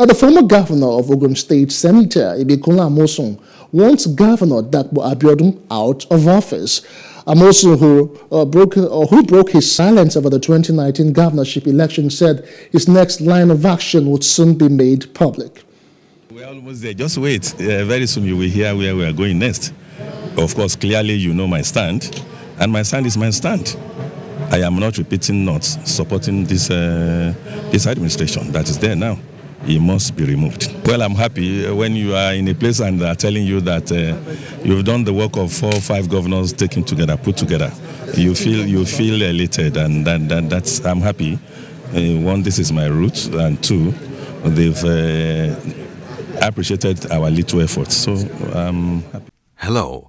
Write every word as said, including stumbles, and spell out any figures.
Now, the former governor of Ogun State, Senator Ibikunle Amosun, wants Governor Dapo Abiodun out of office. Amosun, who, uh, broke, uh, who broke his silence over the twenty nineteen governorship election, said his next line of action would soon be made public. We're almost there. Just wait. Uh, very soon you will hear where we are going next. Of course, clearly you know my stand, and my stand is my stand. I am not repeating, not supporting this, uh, this administration that is there now. It must be removed. Well, I'm happy when you are in a place and they are telling you that uh, you've done the work of four or five governors taken together, put together. You feel, you feel elated, and that, that, that's, I'm happy. Uh, one, this is my roots, and two, they've uh, appreciated our little efforts. So I'm happy. Hello.